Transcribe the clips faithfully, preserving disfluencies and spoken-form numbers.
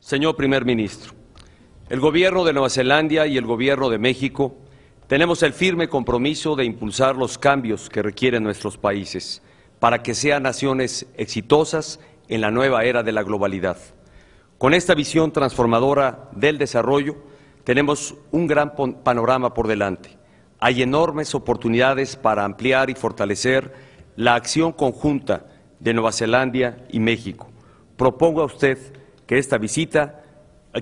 Señor Primer Ministro, el Gobierno de Nueva Zelandia y el Gobierno de México tenemos el firme compromiso de impulsar los cambios que requieren nuestros países para que sean naciones exitosas en la nueva era de la globalidad. Con esta visión transformadora del desarrollo tenemos un gran panorama por delante. Hay enormes oportunidades para ampliar y fortalecer la acción conjunta de Nueva Zelandia y México. Propongo a usted que, esta visita,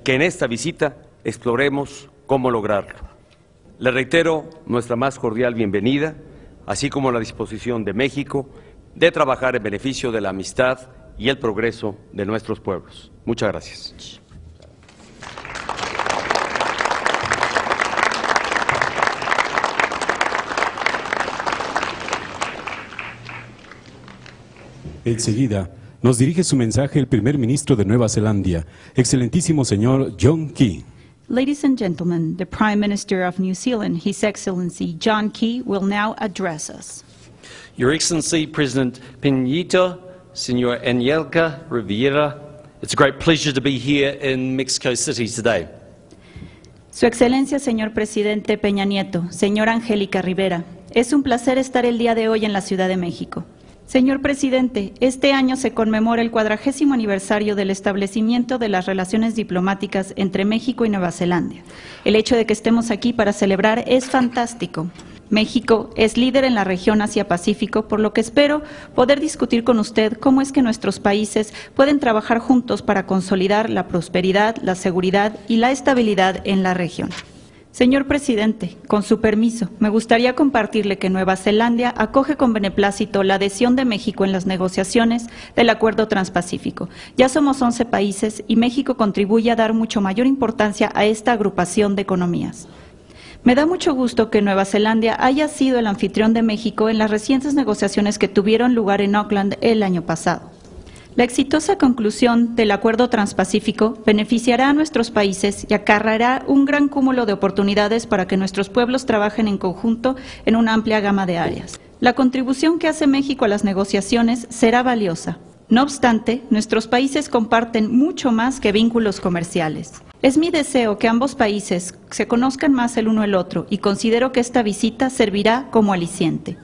que en esta visita exploremos cómo lograrlo. Le reitero nuestra más cordial bienvenida, así como la disposición de México de trabajar en beneficio de la amistad y el progreso de nuestros pueblos. Muchas gracias. Enseguida nos dirige su mensaje el primer ministro de Nueva Zelandia, excelentísimo señor John Key. Ladies and gentlemen, the Prime Minister of New Zealand, His Excellency John Key, will now address us. Your Excellency President Peña Nieto, Señora Angélica Rivera, it's a great pleasure to be here in Mexico City today. Su Excelencia, señor Presidente Peña Nieto, señora Angélica Rivera, es un placer estar el día de hoy en la Ciudad de México. Señor Presidente, este año se conmemora el cuadragésimo aniversario del establecimiento de las relaciones diplomáticas entre México y Nueva Zelandia. El hecho de que estemos aquí para celebrar es fantástico. México es líder en la región Asia-Pacífico, por lo que espero poder discutir con usted cómo es que nuestros países pueden trabajar juntos para consolidar la prosperidad, la seguridad y la estabilidad en la región. Señor Presidente, con su permiso, me gustaría compartirle que Nueva Zelandia acoge con beneplácito la adhesión de México en las negociaciones del Acuerdo Transpacífico. Ya somos once países y México contribuye a dar mucho mayor importancia a esta agrupación de economías. Me da mucho gusto que Nueva Zelandia haya sido el anfitrión de México en las recientes negociaciones que tuvieron lugar en Auckland el año pasado. La exitosa conclusión del Acuerdo Transpacífico beneficiará a nuestros países y acarreará un gran cúmulo de oportunidades para que nuestros pueblos trabajen en conjunto en una amplia gama de áreas. La contribución que hace México a las negociaciones será valiosa. No obstante, nuestros países comparten mucho más que vínculos comerciales. Es mi deseo que ambos países se conozcan más el uno el otro y considero que esta visita servirá como aliciente.